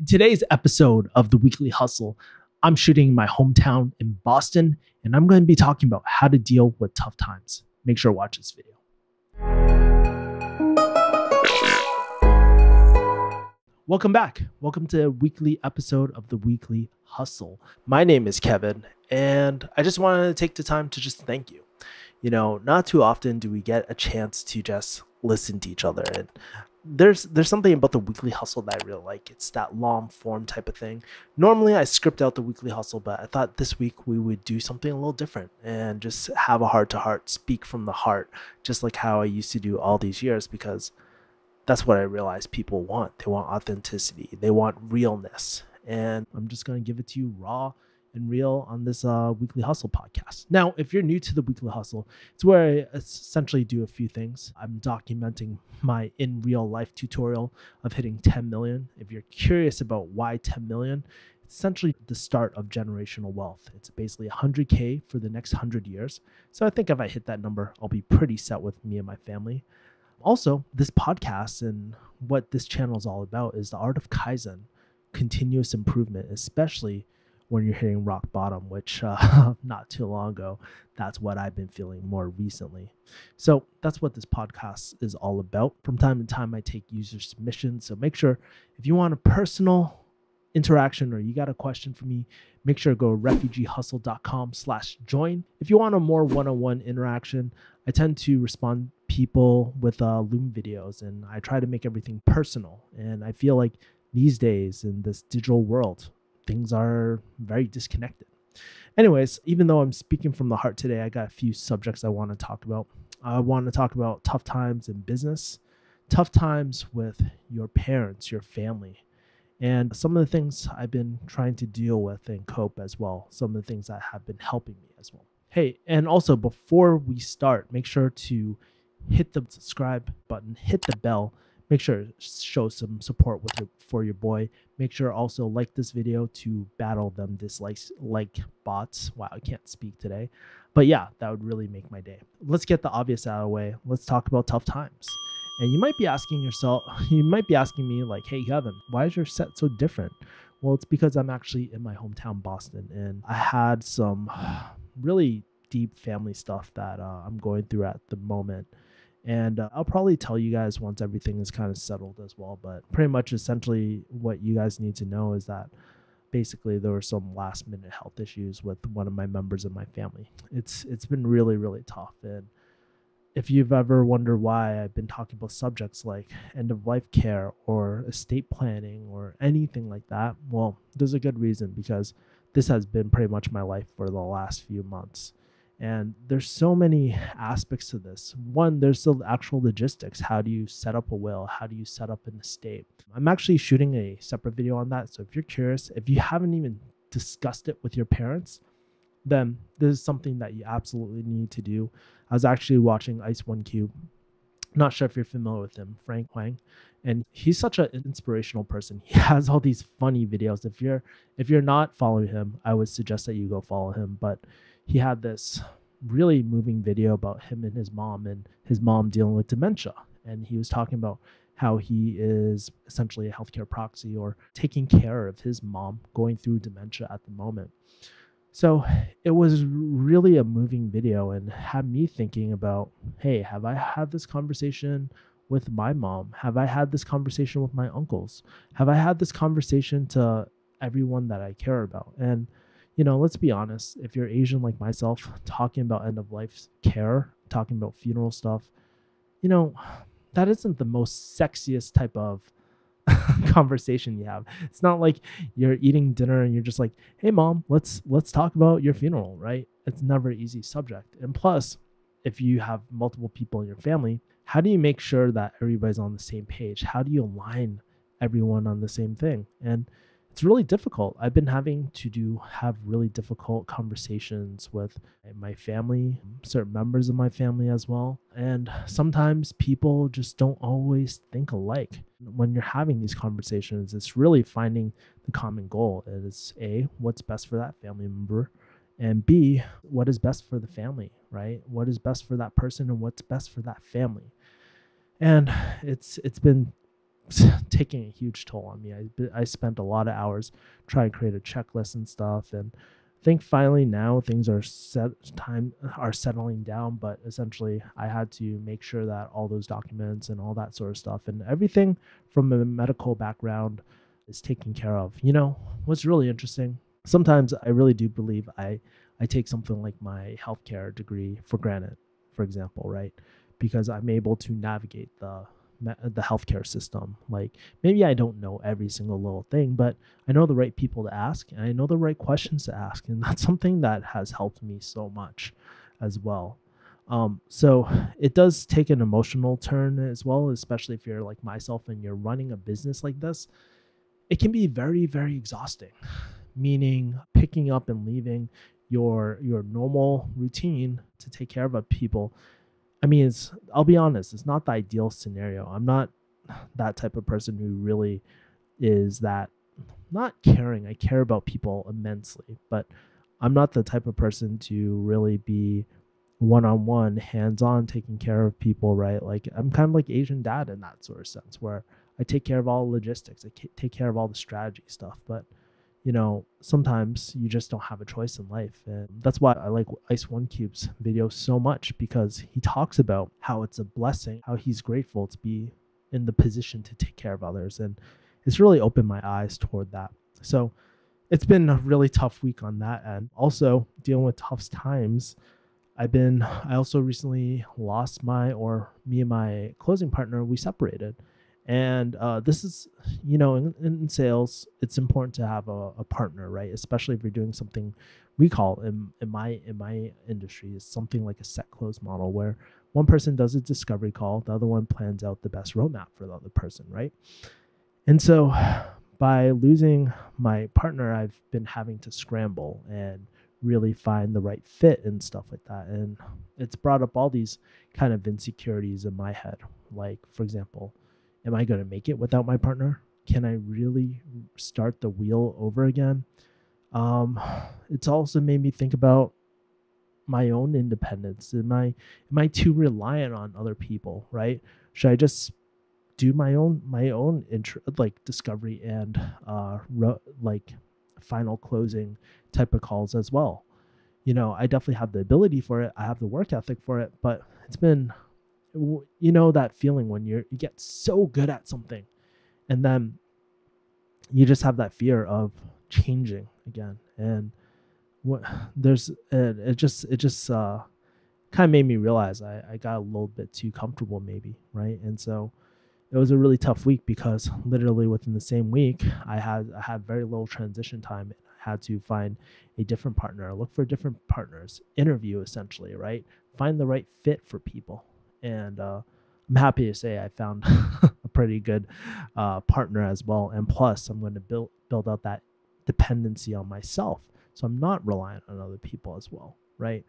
In today's episode of The Weekly Hustle, I'm shooting in my hometown in Boston, and I'm going to be talking about how to deal with tough times. Make sure to watch this video. Welcome back. Welcome to a weekly episode of The Weekly Hustle. My name is Kevin, and I just wanted to take the time to just thank you. You know, not too often do we get a chance to just listen to each other. And there's something about The Weekly Hustle that I really like. It's that long form type of thing. Normally I script out The Weekly Hustle, but I thought this week we would do something a little different and just have a heart to heart, speak from the heart, just like how I used to do all these years, because that's what I realized people want. They want authenticity. They want realness. And I'm just going to give it to you raw and real on this Weekly Hustle podcast. Now, if you're new to the Weekly Hustle, it's where I essentially do a few things. I'm documenting my in real life tutorial of hitting 10 million. If you're curious about why 10 million, it's essentially the start of generational wealth. It's basically 100K for the next 100 years. So I think if I hit that number, I'll be pretty set with me and my family. Also, this podcast and what this channel is all about is the art of Kaizen, continuous improvement, especially when you're hitting rock bottom, which not too long ago, that's what I've been feeling more recently. So that's what this podcast is all about. From time to time, I take user submissions. So make sure if you want a personal interaction or you got a question for me, make sure to go to refugeehustle.com/join. If you want a more one-on-one interaction, I tend to respond people with Loom videos, and I try to make everything personal. And I feel like these days in this digital world, things are very disconnected. Anyways, even though I'm speaking from the heart today, I got a few subjects I want to talk about. I want to talk about tough times in business, tough times with your parents, your family, and some of the things I've been trying to deal with and cope as well. Some of the things that have been helping me as well. Hey, and also before we start, make sure to hit the subscribe button, hit the bell. Make sure to show some support for your boy. Make sure also like this video to battle them dislikes like bots. Wow, I can't speak today. But yeah, that would really make my day. Let's get the obvious out of the way. Let's talk about tough times. And you might be asking me like, hey Kevin, why is your set so different? Well, it's because I'm actually in my hometown, Boston, and I had some really deep family stuff that I'm going through at the moment. And I'll probably tell you guys once everything is kind of settled as well. But pretty much essentially what you guys need to know is that basically there were some last minute health issues with one of my members of my family. It's been really, really tough. And if you've ever wondered why I've been talking about subjects like end of life care or estate planning or anything like that, well, there's a good reason, because this has been pretty much my life for the last few months. And there's so many aspects to this. One, there's the actual logistics. How do you set up a will? How do you set up an estate? I'm actually shooting a separate video on that. So if you're curious, if you haven't even discussed it with your parents, then this is something that you absolutely need to do. I was actually watching Ice One Cube. Not sure if you're familiar with him, Frank Wang. And he's such an inspirational person. He has all these funny videos. If you're not following him, I would suggest that you go follow him. But he had this really moving video about him and his mom dealing with dementia. And he was talking about how he is essentially a healthcare proxy or taking care of his mom going through dementia at the moment. So it was really a moving video and had me thinking about, hey, have I had this conversation with my mom? Have I had this conversation with my uncles? Have I had this conversation to everyone that I care about? And, you know, let's be honest, if you're Asian like myself, talking about end of life care, talking about funeral stuff, you know, that isn't the most sexiest type of conversation you have. It's not like you're eating dinner and you're just like, hey mom, let's talk about your funeral, right? It's never an easy subject. And plus, if you have multiple people in your family, how do you make sure that everybody's on the same page? How do you align everyone on the same thing? And it's really difficult. I've been having to have really difficult conversations with my family, certain members of my family as well. And sometimes people just don't always think alike. When you're having these conversations, it's really finding the common goal. It is A, what's best for that family member? And B, what is best for the family, right? What is best for that person and what's best for that family? And it's been taking a huge toll on me. I spent a lot of hours trying to create a checklist and stuff, and I think finally now things are settling down, but essentially I had to make sure that all those documents and all that sort of stuff and everything from a medical background is taken care of. You know, what's really interesting, sometimes I really do believe I take something like my healthcare degree for granted, for example, right? Because I'm able to navigate the healthcare system. Like, maybe I don't know every single little thing, but I know the right people to ask and I know the right questions to ask. And that's something that has helped me so much as well. So it does take an emotional turn as well, especially if you're like myself and you're running a business like this. It can be very, very exhausting, meaning picking up and leaving your normal routine to take care of people. I mean, I'll be honest, it's not the ideal scenario. I'm not that type of person who really is that not caring. I care about people immensely, but I'm not the type of person to really be one-on-one, hands-on, taking care of people, right? Like, I'm kind of like Asian dad in that sort of sense, where I take care of all logistics. I take care of all the strategy stuff, but you know, sometimes you just don't have a choice in life. And that's why I like Ice One Cube's video so much, because he talks about how it's a blessing, how he's grateful to be in the position to take care of others. And it's really opened my eyes toward that. So it's been a really tough week on that end. Also dealing with tough times. I also recently lost me and my closing partner, we separated. And this is, you know, in sales, it's important to have a partner, right? Especially if you're doing something we call in my industry is something like a set close model, where one person does a discovery call, the other one plans out the best roadmap for the other person, right? And so by losing my partner, I've been having to scramble and really find the right fit and stuff like that. And it's brought up all these kind of insecurities in my head. Like, for example, am I going to make it without my partner? Can I really start the wheel over again? It's also made me think about my own independence. Am I too reliant on other people, right? Should I just do my own discovery and final closing type of calls as well? You know, I definitely have the ability for it. I have the work ethic for it, but it's been, you know, that feeling when you get so good at something and then you just have that fear of changing again. And it just kind of made me realize I got a little bit too comfortable maybe, right? And so it was a really tough week, because literally within the same week I had very little transition time. I had to find a different partner, look for different partners, interview essentially, right? Find the right fit for people. And I'm happy to say I found a pretty good partner as well. And plus, I'm going to build out that dependency on myself, so I'm not reliant on other people as well, right?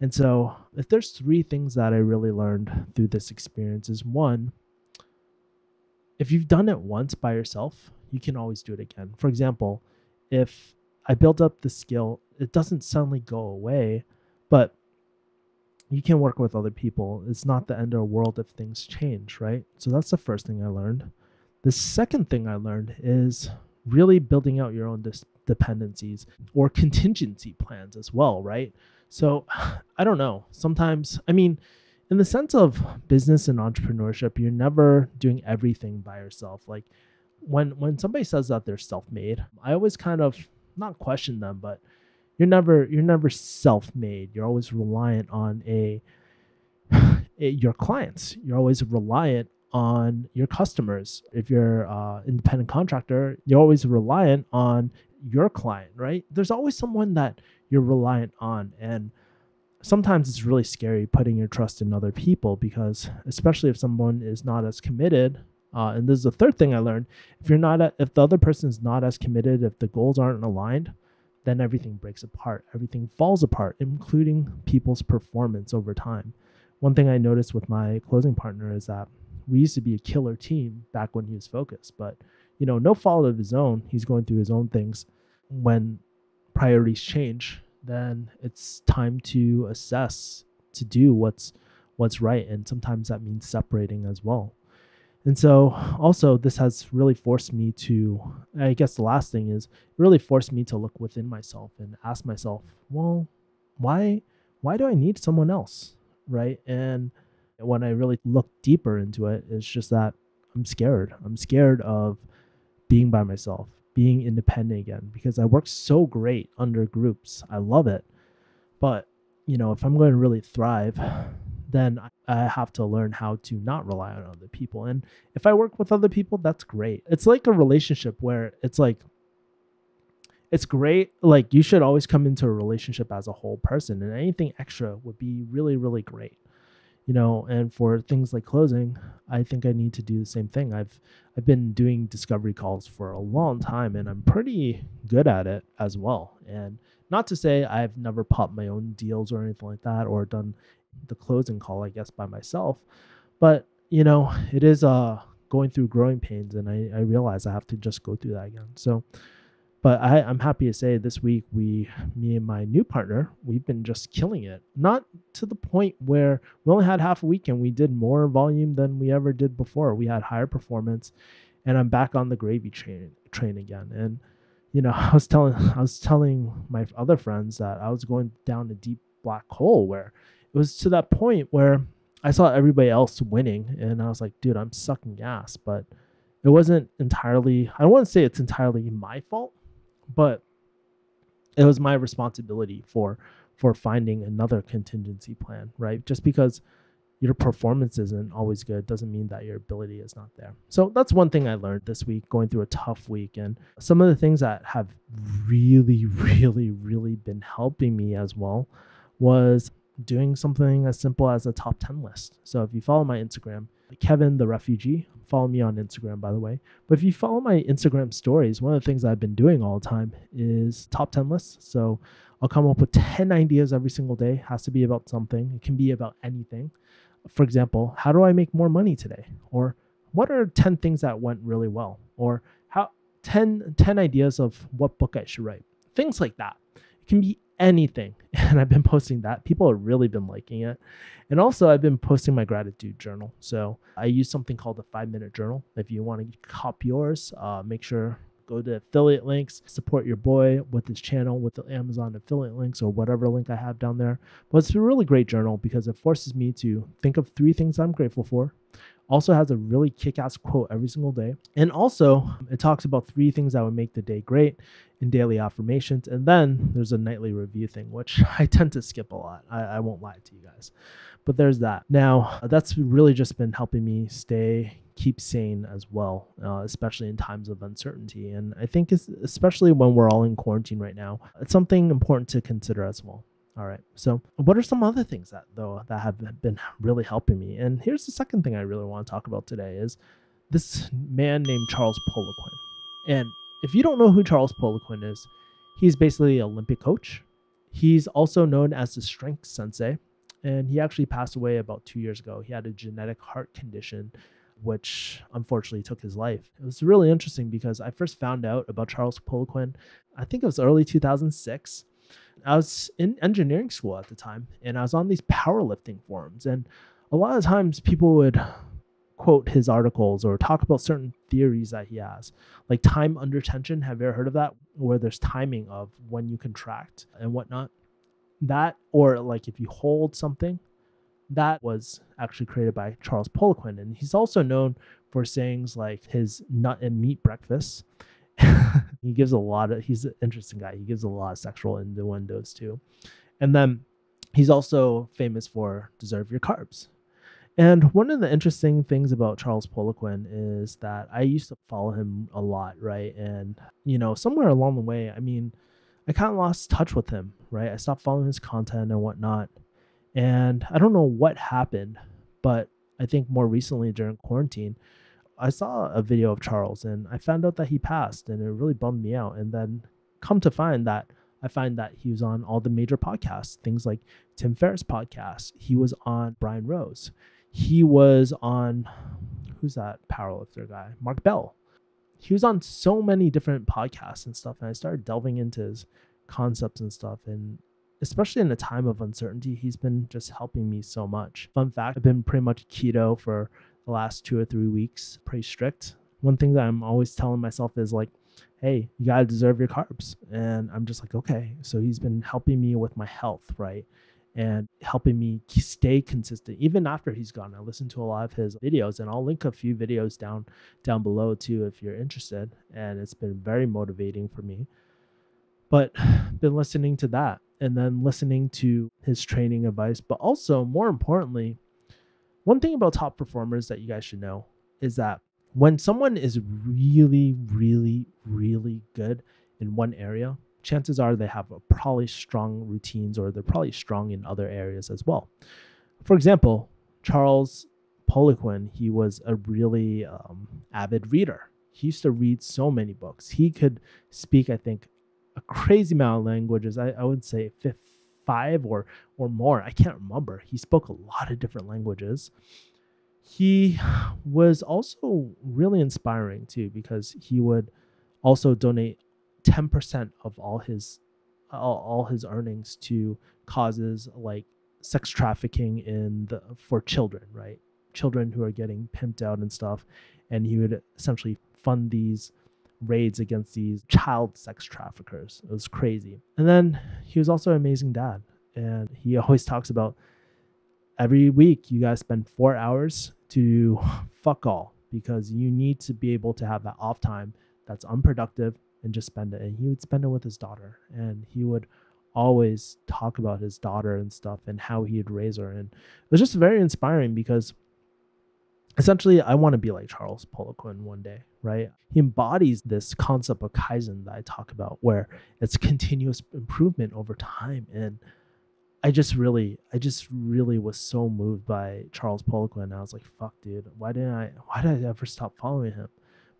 And so if there's three things that I really learned through this experience is, one, if you've done it once by yourself, you can always do it again. For example, if I built up the skill, it doesn't suddenly go away, but you can work with other people. It's not the end of the world if things change, right? So that's the first thing I learned. The second thing I learned is really building out your own dependencies or contingency plans as well, right? So I don't know. Sometimes, I mean, in the sense of business and entrepreneurship, you're never doing everything by yourself. Like when somebody says that they're self-made, I always kind of not question them, but you're never self-made. You're always reliant on your clients. You're always reliant on your customers. If you're an independent contractor, you're always reliant on your client, right? There's always someone that you're reliant on. And sometimes it's really scary putting your trust in other people, because especially if someone is not as committed, and this is the third thing I learned, if the other person is not as committed, if the goals aren't aligned, then everything breaks apart. Everything falls apart, including people's performance over time. One thing I noticed with my closing partner is that we used to be a killer team back when he was focused, but you know, no fault of his own, he's going through his own things. When priorities change, then it's time to assess, to do what's right. And sometimes that means separating as well. And so also this has really forced me to, I guess the last thing is, really forced me to look within myself and ask myself, well, why do I need someone else, right? And when I really look deeper into it, it's just that I'm scared. I'm scared of being by myself, being independent again, because I work so great under groups. I love it. But, you know, if I'm going to really thrive, then I have to learn how to not rely on other people. And if I work with other people, that's great. It's like a relationship where it's like, it's great. Like, you should always come into a relationship as a whole person, and anything extra would be really, really great. You know, and for things like closing, I think I need to do the same thing. I've been doing discovery calls for a long time, and I'm pretty good at it as well. And not to say I've never popped my own deals or anything like that, or done the closing call, I guess, by myself. But, you know, it is going through growing pains, and I realize I have to just go through that again. So, but I'm happy to say this week, me and my new partner, we've been just killing it. Not to the point where we only had half a week and we did more volume than we ever did before. We had higher performance, and I'm back on the gravy train again. And, you know, I was telling my other friends that I was going down a deep black hole where it was to that point where I saw everybody else winning, and I was like, dude, I'm sucking ass. But it wasn't entirely, I don't want to say it's entirely my fault, but it was my responsibility for finding another contingency plan, right? Just because your performance isn't always good doesn't mean that your ability is not there. So that's one thing I learned this week, going through a tough week. And some of the things that have really, really, really been helping me as well was doing something as simple as a top 10 list. So if you follow my Instagram, Kevin the Refugee, follow me on Instagram, by the way. But if you follow my Instagram stories, one of the things I've been doing all the time is top 10 lists. So I'll come up with 10 ideas every single day. It has to be about something. It can be about anything. For example, how do I make more money today? Or what are 10 things that went really well? Or how 10 ideas of what book I should write. Things like that. It can be anything. And I've been posting that. People have really been liking it. And also I've been posting my gratitude journal. So I use something called the 5-minute journal. If you want to cop yours, make sure go to affiliate links, support your boy with his channel with the Amazon affiliate links or whatever link I have down there. But it's a really great journal because it forces me to think of 3 things I'm grateful for. Also has a really kick-ass quote every single day. And also it talks about 3 things that would make the day great in daily affirmations. And then there's a nightly review thing, which I tend to skip a lot. I won't lie to you guys, but there's that. Now that's really just been helping me keep sane as well, especially in times of uncertainty. And I think it's, especially when we're all in quarantine right now, it's something important to consider as well. All right. So what are some other things that have been really helping me? And here's the second thing I really want to talk about today is this man named Charles Poliquin. And if you don't know who Charles Poliquin is, he's basically an Olympic coach. He's also known as the strength sensei. And he actually passed away about 2 years ago. He had a genetic heart condition, which unfortunately took his life. It was really interesting because I first found out about Charles Poliquin, I think it was early 2006. I was in engineering school at the time, and I was on these powerlifting forums. And a lot of times people would quote his articles or talk about certain theories that he has, like time under tension. Have you ever heard of that? Where there's timing of when you contract and whatnot. That, or like if you hold something, that was actually created by Charles Poliquin. And he's also known for sayings like his nut and meat breakfast. He's an interesting guy. He gives a lot of sexual innuendos too. And then he's also famous for deserve your carbs. And one of the interesting things about Charles Poliquin is that I used to follow him a lot, right? And, you know, somewhere along the way, I mean, I kind of lost touch with him, right? I stopped following his content and whatnot. And I don't know what happened, but I think more recently during quarantine, I saw a video of Charles and I found out that he passed, and it really bummed me out. And then come to find that he was on all the major podcasts, things like Tim Ferriss podcast. He was on Brian Rose. He was on, who's that powerlifter guy? Mark Bell. He was on so many different podcasts and stuff. And I started delving into his concepts and stuff. And especially in a time of uncertainty, he's been just helping me so much. Fun fact, I've been pretty much keto for the last 2 or 3 weeks pretty strict. One thing that I'm always telling myself is like, hey, you gotta deserve your carbs. And I'm just like, okay. So he's been helping me with my health, right? And helping me stay consistent even after he's gone. I listen to a lot of his videos, and I'll link a few videos down below too if you're interested. And it's been very motivating for me. But been listening to that and then listening to his training advice. But also, more importantly, one thing about top performers that you guys should know is that when someone is really, really, really good in one area, chances are they have probably strong routines, or they're probably strong in other areas as well. For example, Charles Poliquin, he was a really avid reader. He used to read so many books. He could speak, I think, a crazy amount of languages. I would say 5 or more. I can't remember. He spoke a lot of different languages. He was also really inspiring too, because he would also donate 10% of all his earnings to causes like sex trafficking for children, right? Children who are getting pimped out and stuff. And he would essentially fund these raids against these child sex traffickers. It was crazy. And then he was also an amazing dad. And he always talks about every week you guys spend 4 hours to fuck all, because you need to be able to have that off time that's unproductive and just spend it. And he would spend it with his daughter. And he would always talk about his daughter and stuff and how he'd raise her. And it was just very inspiring, because essentially, I want to be like Charles Poliquin one day, right? He embodies this concept of Kaizen that I talk about, where it's continuous improvement over time. And I just really was so moved by Charles Poliquin. I was like, fuck, dude, why did I ever stop following him?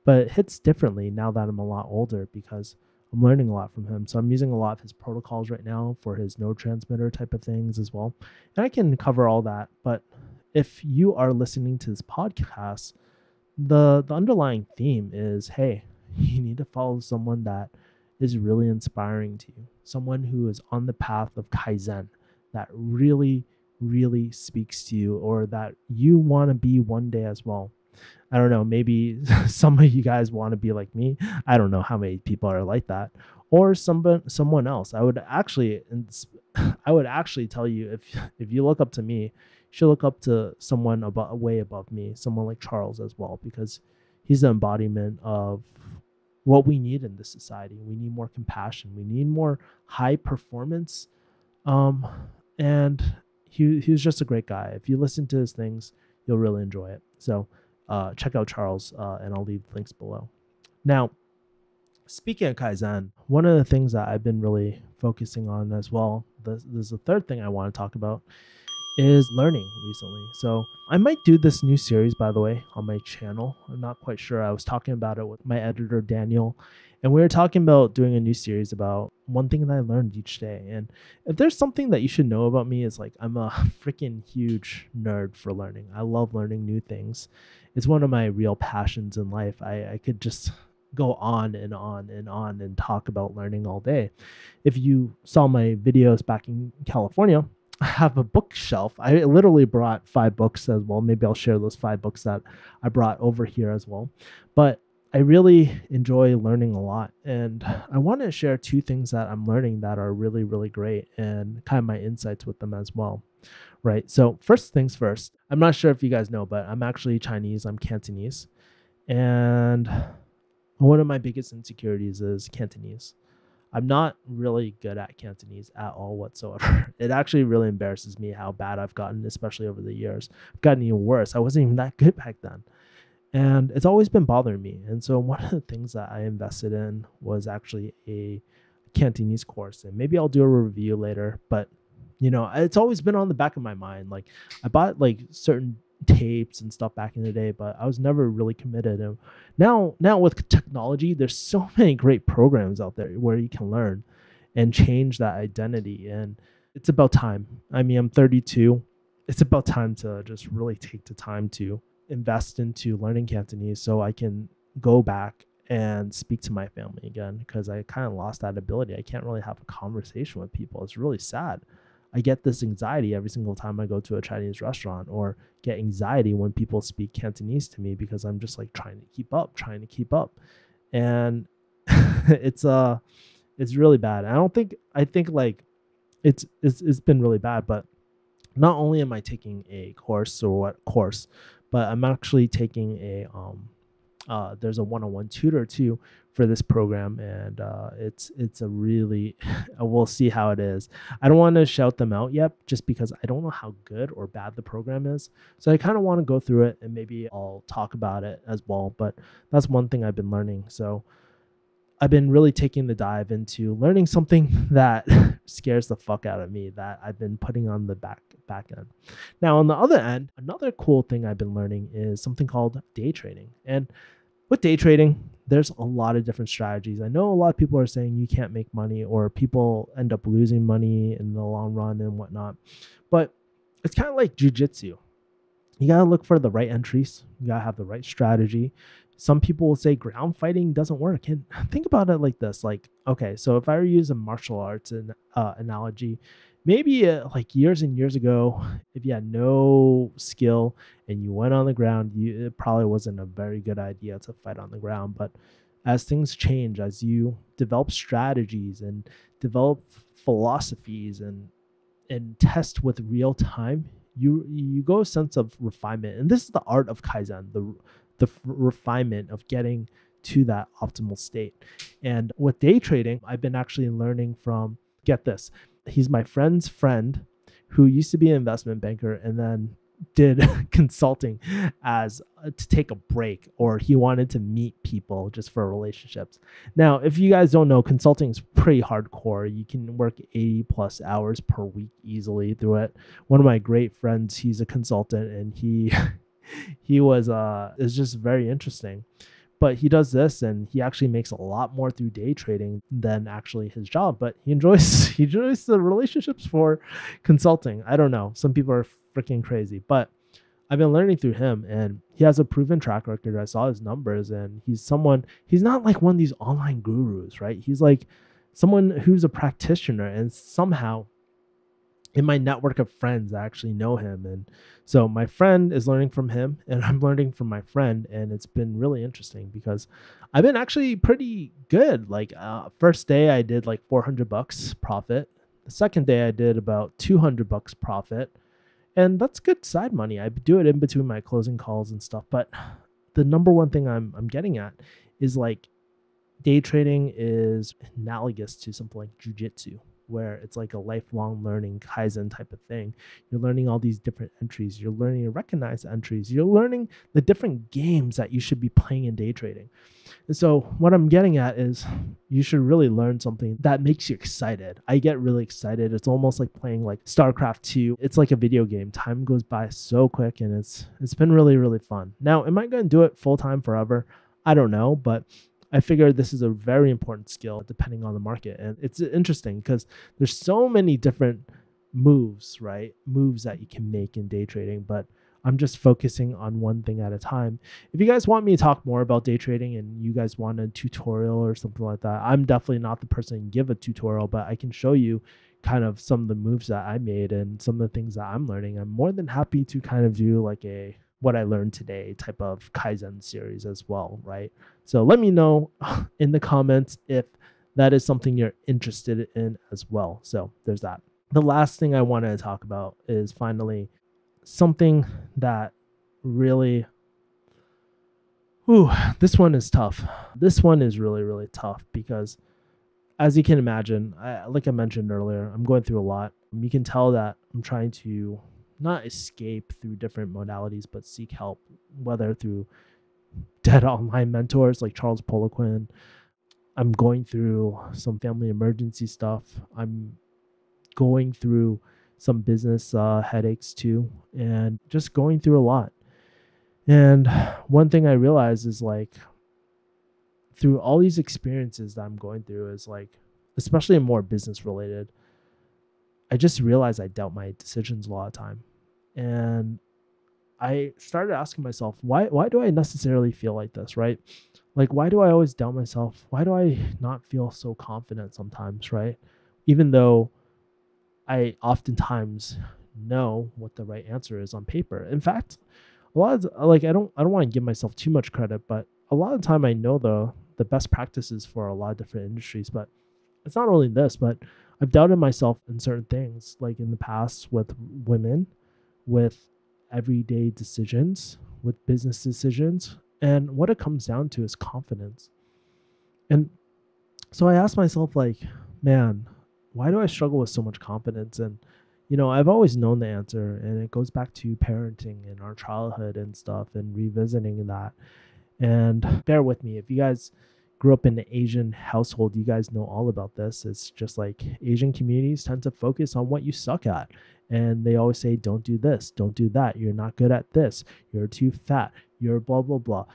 But it hits differently now that I'm a lot older, because I'm learning a lot from him. So I'm using a lot of his protocols right now for his neurotransmitter type of things as well. And I can cover all that, but if you are listening to this podcast, the underlying theme is, hey, you need to follow someone that is really inspiring to you, someone who is on the path of Kaizen that really, really speaks to you, or that you want to be one day as well. I don't know, maybe some of you guys want to be like me. I don't know how many people are like that, or someone else. I would actually tell you, if you look up to me, should look up to someone way above me, someone like Charles as well, because he's the embodiment of what we need in this society. We need more compassion. We need more high performance. And he was just a great guy. If you listen to his things, you'll really enjoy it. So check out Charles, and I'll leave links below. Now, speaking of Kaizen, one of the things that I've been really focusing on as well, there's a third thing I want to talk about, is learning recently. So I might do this new series, by the way, on my channel. I'm not quite sure. I was talking about it with my editor, Daniel, and we were talking about doing a new series about one thing that I learned each day. And if there's something that you should know about me, is like, I'm a freaking huge nerd for learning. I love learning new things. It's one of my real passions in life. I could just go on and on and on and talk about learning all day. If you saw my videos back in California, I have a bookshelf. I literally brought 5 books as well. Maybe I'll share those 5 books that I brought over here as well. But I really enjoy learning a lot. And I want to share 2 things that I'm learning that are really, really great, and kind of my insights with them as well. Right. So first things first, I'm not sure if you guys know, but I'm actually Chinese. I'm Cantonese. And one of my biggest insecurities is Cantonese. I'm not really good at Cantonese at all whatsoever. It actually really embarrasses me how bad I've gotten, especially over the years. I've gotten even worse. I wasn't even that good back then. And it's always been bothering me. And so one of the things that I invested in was actually a Cantonese course. And maybe I'll do a review later, but you know, it's always been on the back of my mind. Like, I bought like certain tapes and stuff back in the day, but I was never really committed. And now with technology, there's so many great programs out there where you can learn and change that identity. And it's about time. I mean, I'm 32. It's about time to just really take the time to invest into learning Cantonese, so I can go back and speak to my family again, because I kind of lost that ability. I can't really have a conversation with people. It's really sad. I get this anxiety every single time I go to a Chinese restaurant, or get anxiety when people speak Cantonese to me, because I'm just like trying to keep up. And it's really bad. I think it's been really bad, but not only am I taking a course but I'm actually taking a, there's a one-on-one tutor too for this program. And it's a really, we'll see how it is. I don't want to shout them out yet, just because I don't know how good or bad the program is. So I kind of want to go through it, and maybe I'll talk about it as well. But that's one thing I've been learning. So I've been really taking the dive into learning something that scares the fuck out of me, that I've been putting on the back end. Now, on the other end, another cool thing I've been learning is something called day trading. And with day trading, there's a lot of different strategies. I know a lot of people are saying you can't make money, or people end up losing money in the long run and whatnot. But it's kind of like jiu-jitsu. You got to look for the right entries. You got to have the right strategy. Some people will say ground fighting doesn't work. And think about it like this. Like, okay, so if I were to use a martial arts analogy, maybe like years and years ago, if you had no skill and you went on the ground, it probably wasn't a very good idea to fight on the ground. But as things change, as you develop strategies and develop philosophies and test with real time, you go a sense of refinement. And this is the art of Kaizen, the refinement of getting to that optimal state. And with day trading, I've been actually learning from, get this, he's my friend's friend who used to be an investment banker and then did consulting as to take a break, or he wanted to meet people just for relationships. Now, if you guys don't know, consulting is pretty hardcore. You can work 80 plus hours per week easily through it. One of my great friends, he's a consultant, and he was it's just very interesting. But he does this, and he actually makes a lot more through day trading than actually his job. But he enjoys the relationships for consulting. I don't know. Some people are freaking crazy, but I've been learning through him, and he has a proven track record. I saw his numbers, and he's not like one of these online gurus, right? He's like someone who's a practitioner, and somehow in my network of friends, I actually know him. And so my friend is learning from him, and I'm learning from my friend. And it's been really interesting because I've been actually pretty good. Like first day I did like $400 profit. The second day I did about $200 profit. And that's good side money. I do it in between my closing calls and stuff. But the number one thing I'm getting at is like day trading is analogous to something like jiu-jitsu, where it's like a lifelong learning Kaizen type of thing. You're learning all these different entries. You're learning to recognize entries. You're learning the different games that you should be playing in day trading. And so what I'm getting at is you should really learn something that makes you excited. I get really excited. It's almost like playing like StarCraft 2. It's like a video game. Time goes by so quick, and it's been really, really fun. Now, am I going to do it full time forever? I don't know, but I figured this is a very important skill depending on the market. And it's interesting because there's so many different moves, right? Moves that you can make in day trading, but I'm just focusing on one thing at a time. If you guys want me to talk more about day trading and you guys want a tutorial or something like that, I'm definitely not the person to give a tutorial, but I can show you kind of some of the moves that I made and some of the things that I'm learning. I'm more than happy to kind of do like a what I learned today type of Kaizen series as well, right? So let me know in the comments if that is something you're interested in as well. So there's that. The last thing I wanted to talk about is finally something that really, this one is tough. This one is really, really tough because as you can imagine, like I mentioned earlier, I'm going through a lot. You can tell that I'm trying to not escape through different modalities, but seek help, whether through dead online mentors like Charles Poliquin. I'm going through some family emergency stuff. I'm going through some business headaches too, and just going through a lot. And one thing I realized is like through all these experiences that I'm going through is like, especially more business related, I just realized I doubt my decisions a lot of time. And I started asking myself, why do I necessarily feel like this, right? Like, why do I always doubt myself? Why do I not feel so confident sometimes, right? Even though I oftentimes know what the right answer is on paper. In fact, a lot of, like, I don't want to give myself too much credit, but a lot of the time I know the best practices for a lot of different industries. But it's not only this, but I've doubted myself in certain things, like in the past with women, with everyday decisions, with business decisions. And what it comes down to is confidence. And so I asked myself, like, man, why do I struggle with so much confidence? And, you know, I've always known the answer, and it goes back to parenting and our childhood and stuff and revisiting that. And bear with me, if you guys grew up in an Asian household, you guys know all about this. It's just like Asian communities tend to focus on what you suck at. And they always say, don't do this, don't do that. You're not good at this. You're too fat. You're blah, blah, blah.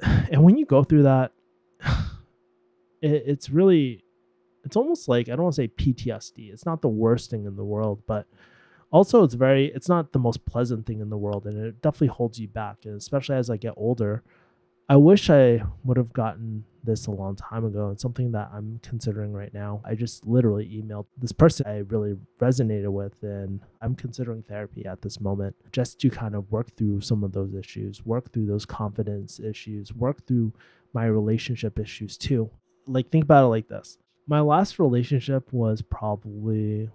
And when you go through that, it's really, it's almost like, I don't want to say PTSD. It's not the worst thing in the world, but also it's not the most pleasant thing in the world. And it definitely holds you back. And especially as I get older, I wish I would have gotten this a long time ago. It's something that I'm considering right now. I just literally emailed this person I really resonated with, and I'm considering therapy at this moment just to kind of work through some of those issues, work through those confidence issues, work through my relationship issues too. Like, think about it like this. My last relationship was probably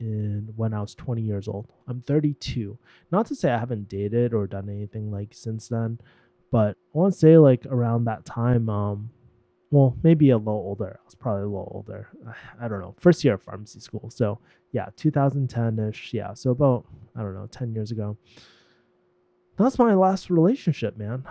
when I was 20 years old. I'm 32. Not to say I haven't dated or done anything like since then, but I want to say like around that time, well, maybe a little older. I was probably a little older. I don't know. First year of pharmacy school. So yeah, 2010-ish. Yeah. So about, I don't know, 10 years ago. That's my last relationship, man.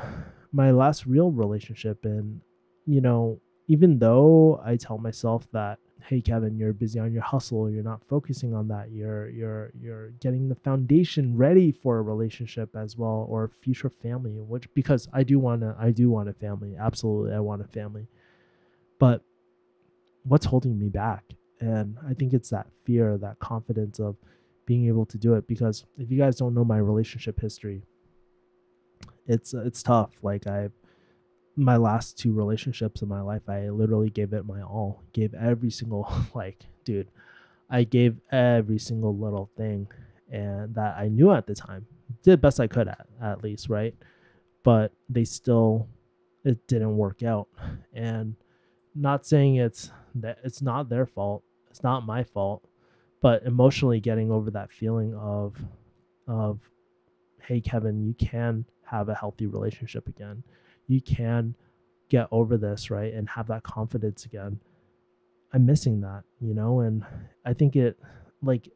My last real relationship. And, you know, even though I tell myself that, hey, Kevin, you're busy on your hustle, you're not focusing on that, you're getting the foundation ready for a relationship as well, or future family, which, because I do want a family. Absolutely, I want a family. But what's holding me back? And I think it's that fear, that confidence of being able to do it. Because if you guys don't know my relationship history, it's tough. Like, my last two relationships in my life, I literally gave it my all, gave every single, like, dude, I gave every single little thing and that I knew at the time, did the best I could at least, right? But it didn't work out. And not saying it's not their fault, it's not my fault, but emotionally getting over that feeling of, hey, Kevin, you can have a healthy relationship again. You can get over this, right? And have that confidence again. I'm missing that, you know? And I think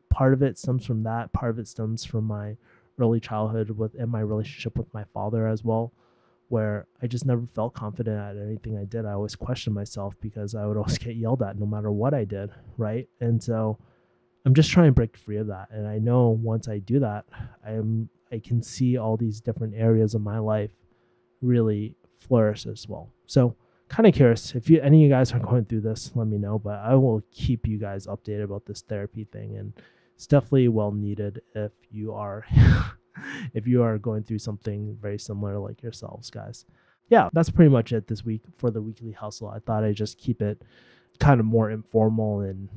part of it stems from that. Part of it stems from my early childhood and my relationship with my father as well, where I just never felt confident at anything I did. I always questioned myself because I would always get yelled at no matter what I did, right? And so I'm just trying to break free of that. And I know once I do that, I can see all these different areas of my life really flourish as well. So kind of curious, if any of you guys are going through this, let me know, but I will keep you guys updated about this therapy thing. And it's definitely well needed if you are going through something very similar like yourselves, guys. Yeah, that's pretty much it this week for the Weekly Hustle. I thought I'd just keep it kind of more informal, and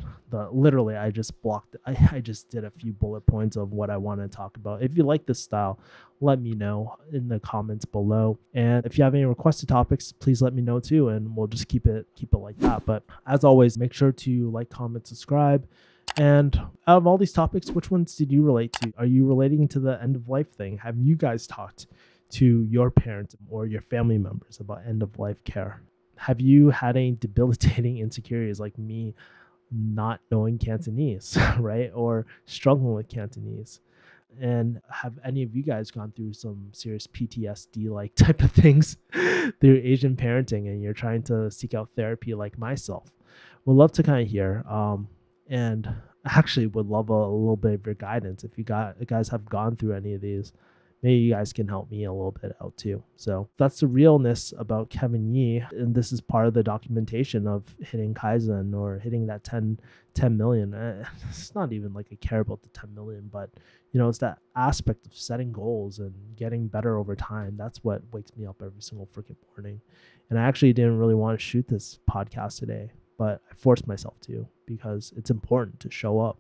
literally I just blocked it. I just did a few bullet points of what I want to talk about. If you like this style, let me know in the comments below, and if you have any requested topics, please let me know too, and we'll just keep it like that. But as always, make sure to like, comment, subscribe. And out of all these topics, which ones did you relate to? Are you relating to the end of life thing? Have you guys talked to your parents or your family members about end of life care? Have you had any debilitating insecurities like me not knowing Cantonese, right? Or struggling with Cantonese? And have any of you guys gone through some serious PTSD-like type of things through Asian parenting, and you're trying to seek out therapy like myself? Would love to kind of hear. And actually would love a little bit of your guidance. If you guys have gone through any of these, maybe you guys can help me a little bit out too. So that's the realness about Kevin Yee. And this is part of the documentation of hitting Kaizen, or hitting that 10 million. It's not even like I care about the 10 million, but you know, it's that aspect of setting goals and getting better over time. That's what wakes me up every single freaking morning. And I actually didn't really want to shoot this podcast today, but I forced myself to, because it's important to show up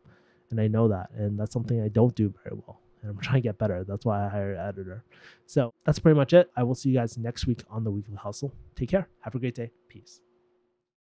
And I know that. And that's something I don't do very well. And I'm trying to get better. That's why I hired an editor. So that's pretty much it. I will see you guys next week on The Weekly Hustle. Take care. Have a great day. Peace.